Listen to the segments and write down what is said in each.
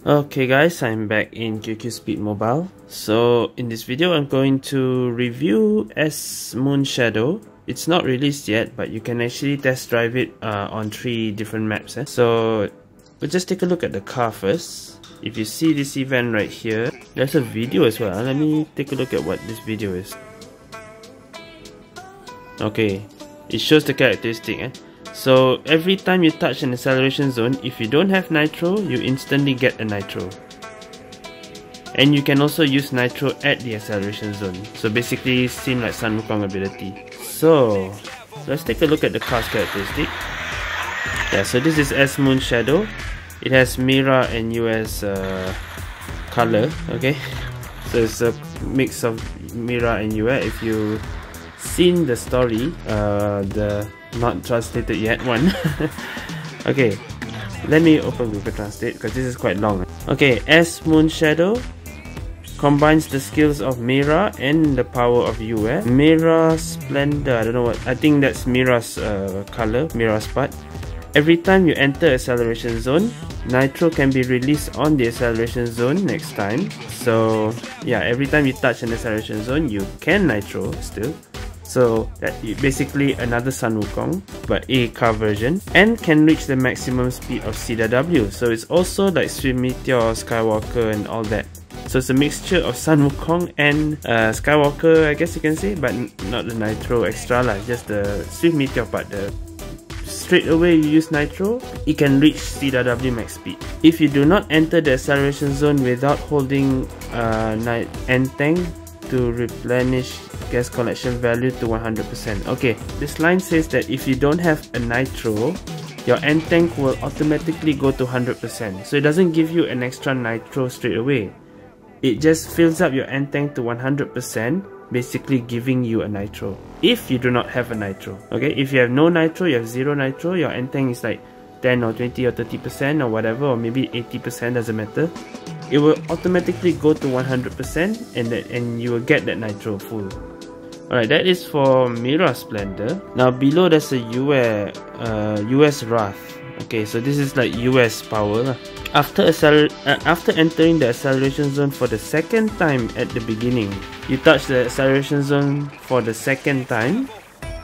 Okay guys, I'm back in QQ Speed Mobile. So in this video, I'm going to review S Moon Shadow. It's not released yet, but you can actually test drive it on 3 different maps. So we'll just take a look at the car first. If you see this event right here, there's a video as well. Let me take a look at what this video is. Okay, it shows the characteristic. So every time you touch an acceleration zone, if you don't have nitro, you instantly get a nitro. And you can also use nitro at the acceleration zone. So basically, seem like Sun Wukong ability. So let's take a look at the car's characteristic. Yeah, so this is S Moon Shadow. It has Mira and Yue's color. Okay, so it's a mix of Mira and Yue. If you seen the story, the not translated yet one. Okay, let me open Google Translate because this is quite long. Okay, S Moon Shadow combines the skills of Mira and the power of Yue. Mira Splendor, I don't know what, I think that's Mira's color, Mira's part. Every time you enter acceleration zone, nitro can be released on the acceleration zone next time. So yeah, every time you touch an acceleration zone, you can nitro still. So that basically another Sun Wukong, but a car version, and can reach the maximum speed of CW. So it's also like Swift Meteor, Skywalker and all that. So it's a mixture of Sun Wukong and Skywalker, I guess you can say, but not the nitro extra lah, just the Swift Meteor part. Straight away you use nitro, it can reach CW max speed. If you do not enter the acceleration zone without holding N-Tank to replenish gas collection value to 100%. Okay, this line says that if you don't have a nitro, your N-Tank will automatically go to 100%. So it doesn't give you an extra nitro straight away. It just fills up your N-Tank to 100%, basically giving you a nitro. If you do not have a nitro, okay? If you have no nitro, you have 0 nitro, your N-Tank is like 10 or 20 or 30% or whatever, or maybe 80%, doesn't matter. It will automatically go to 100% and you will get that nitro full. Alright, that is for Mira Splendor. Now below there's a US Wrath. Okay, so this is like US power. After entering the acceleration zone for the second time at the beginning, you touch the acceleration zone for the second time,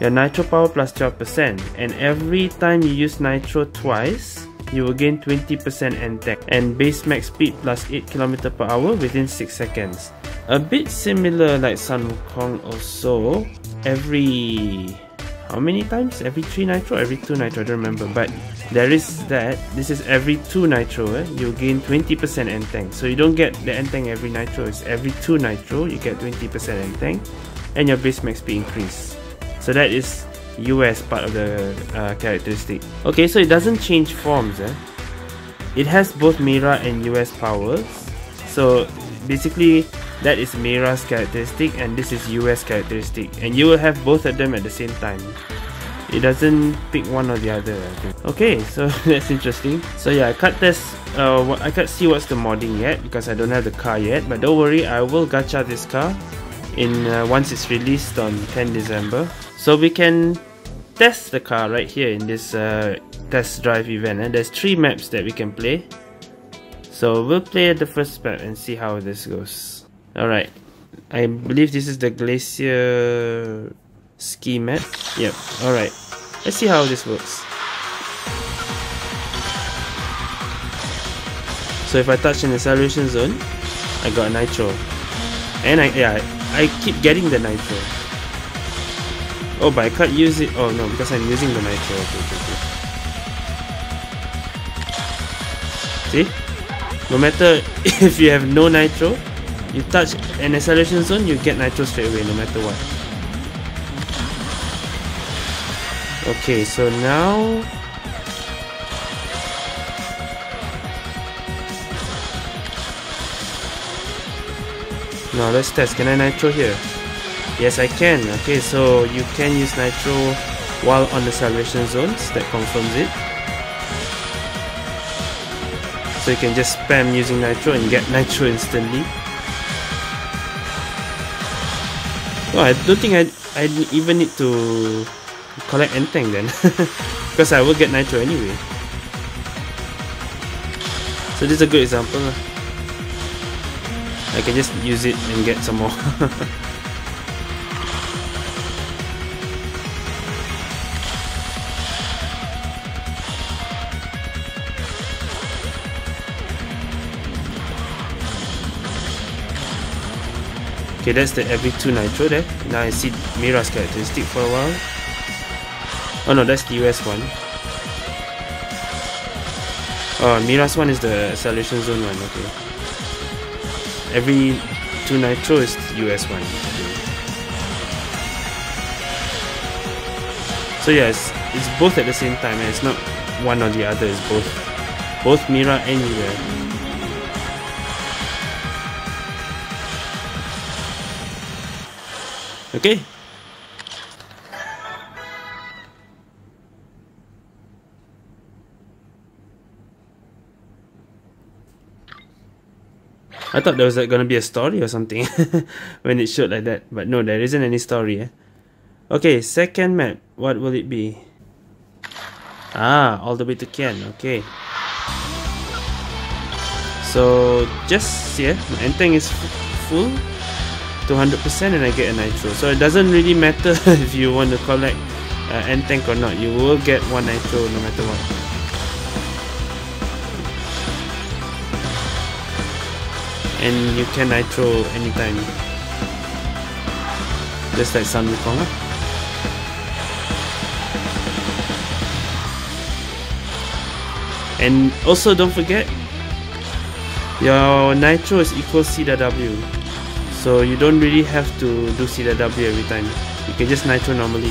your nitro power plus 12%, and every time you use nitro twice, you will gain 20% N-Tank and base max speed plus 8 km/h within 6 seconds. A bit similar like Sun Wukong also. Every... how many times? Every 3 nitro? Every 2 nitro? I don't remember, but there is that. This is every 2 nitro, you gain 20% N-Tank. So you don't get the N-Tank every nitro, it's every 2 nitro, you get 20% N-Tank and your base max speed increase. So that is US part of the characteristic. Okay, so it doesn't change forms. It has both Mira and US powers. So basically, that is Mira's characteristic and this is US characteristic. And you will have both of them at the same time. It doesn't pick one or the other, I think. Okay, so that's interesting. So yeah, I can't test. I can't see what's the modding yet because I don't have the car yet. But don't worry, I will gacha this car in once it's released on 10 December. So we can test the car right here in this test drive event, and there's 3 maps that we can play. So we'll play the first map and see how this goes. Alright, I believe this is the Glacier Ski map. Yep, alright. Let's see how this works. So if I touch an acceleration zone, I got a nitro. And I keep getting the nitro. Oh, but I can't use it. Oh no, because I'm using the nitro. Okay. See? No matter if you have no nitro, you touch an acceleration zone, you get nitro straight away, no matter what. Okay, so now... now let's test. Can I nitro here? Yes, I can. Okay, so you can use nitro while on the salvation zones. That confirms it. So you can just spam using nitro and get nitro instantly. Oh, I don't think I even need to collect N-Tank then. Because I will get nitro anyway. So this is a good example. I can just use it and get some more. Okay, that's the every 2 nitro there. Now I see Mira's characteristic for a while. Oh no, that's the US one. Oh, Mira's one is the Salvation Zone one, okay. Every 2 nitro is the US one. Okay. So yes, it's both at the same time and it's not one or the other, it's both. Both Mira and Yue. Okay. I thought there was like gonna be a story or something when it showed like that, but no, there isn't any story. Eh? Okay, second map. What will it be? Ah, all the way to Ken. Okay. So just here, yeah, Enteng is full. 200% and I get a nitro, so it doesn't really matter if you want to collect Enteng or not, you will get one nitro no matter what, and you can nitro anytime, just like Sun Wukong. And also don't forget your nitro is equal CW. So you don't really have to do CW every time. You can just nitro normally.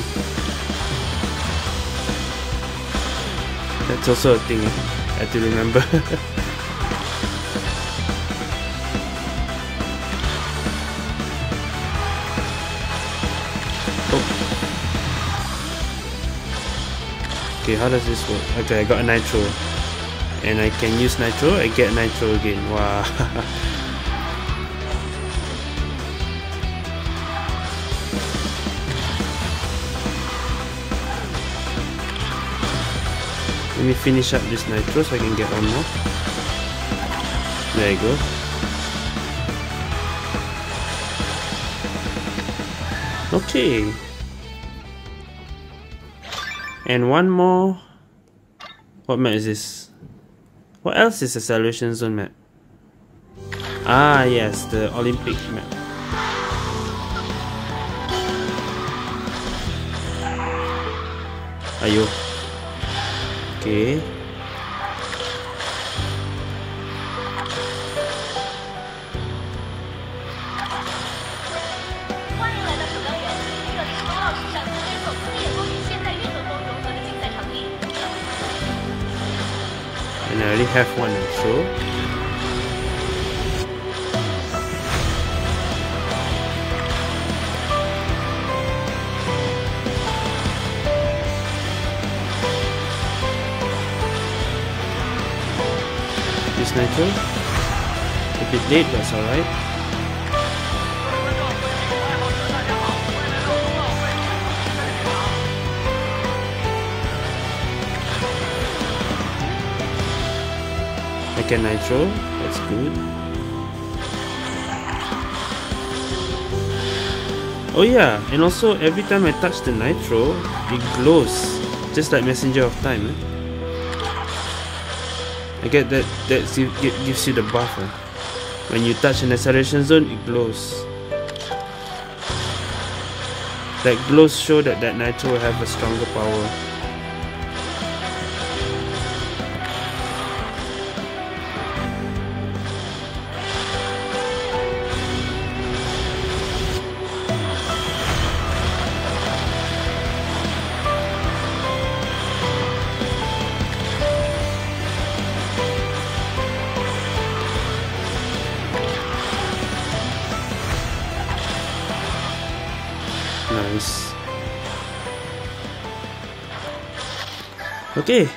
That's also a thing I have to remember. Oh. Okay, how does this work? Okay, I got a nitro. And I can use nitro, I get nitro again. Wow. Let me finish up this nitro so I can get one more. There you go. Okay. And one more. What map is this? What else is the Salvation Zone map? Ah yes, the Olympic map. Ayo. Okay. And I already have one in show. Nitro. A bit late, that's alright. I can nitro, that's good. Oh yeah, and also every time I touch the nitro, it glows. Just like Messenger of Time. Eh? I get that gives you the buffer. When you touch an acceleration zone, it glows. That glows show that nitro will have a stronger power. Nice. Okay.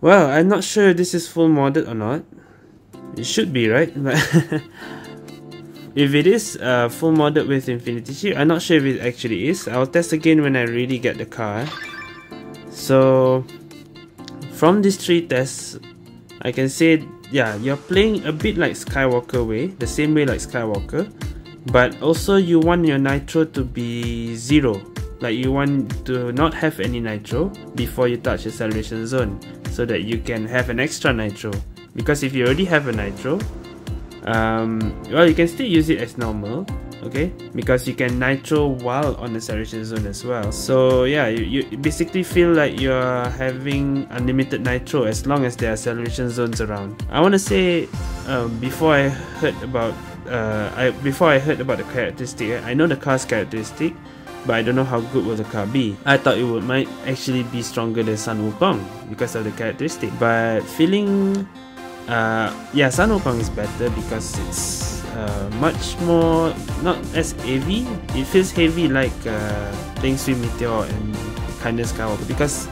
Well, I'm not sure if this is full modded or not. It should be, right? But if it is full modded with Infinity Chip, I'm not sure if it actually is. I'll test again when I really get the car. So, from these 3 tests, I can say, yeah, you're playing a bit like Skywalker way, the same way like Skywalker, but also you want your nitro to be zero. Like you want to not have any nitro before you touch the Salvation Zone, so that you can have an extra nitro. Because if you already have a nitro, well, you can still use it as normal, okay? Because you can nitro while on the Salvation Zone as well. So yeah, you basically feel like you're having unlimited nitro as long as there are Salvation Zones around. I want to say, before I heard about the characteristic, I know the car's characteristic, but I don't know how good will the car be. I thought it might actually be stronger than Sun Wukong because of the characteristic. But feeling, yeah, Sun Wukong is better because it's much more, not as heavy. It feels heavy like playing Swift Meteor and kind of Skywalker, because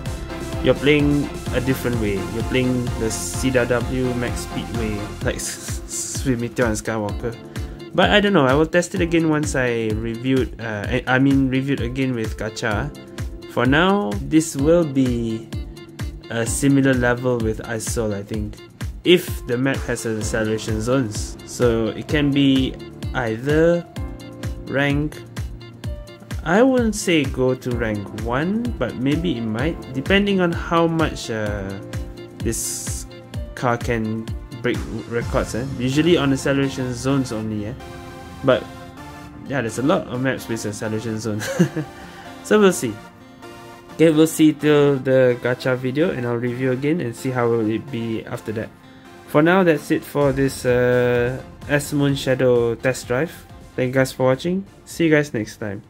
you're playing a different way. You're playing the CW max speed way, like Swift Meteor and Skywalker. But I don't know, I will test it again once I reviewed, reviewed again with Gacha. For now, this will be a similar level with Ice Soul, I think, if the map has a Salvation Zones. So it can be either rank, I wouldn't say go to rank 1, but maybe it might, depending on how much this car can break records, usually on the Salvation Zones only, but yeah, there's a lot of maps with the Salvation Zone. So we'll see. Okay, we'll see till the gacha video and I'll review again and see how will it be after that. For now, that's it for this S Moon Shadow test drive. Thank you guys for watching, see you guys next time.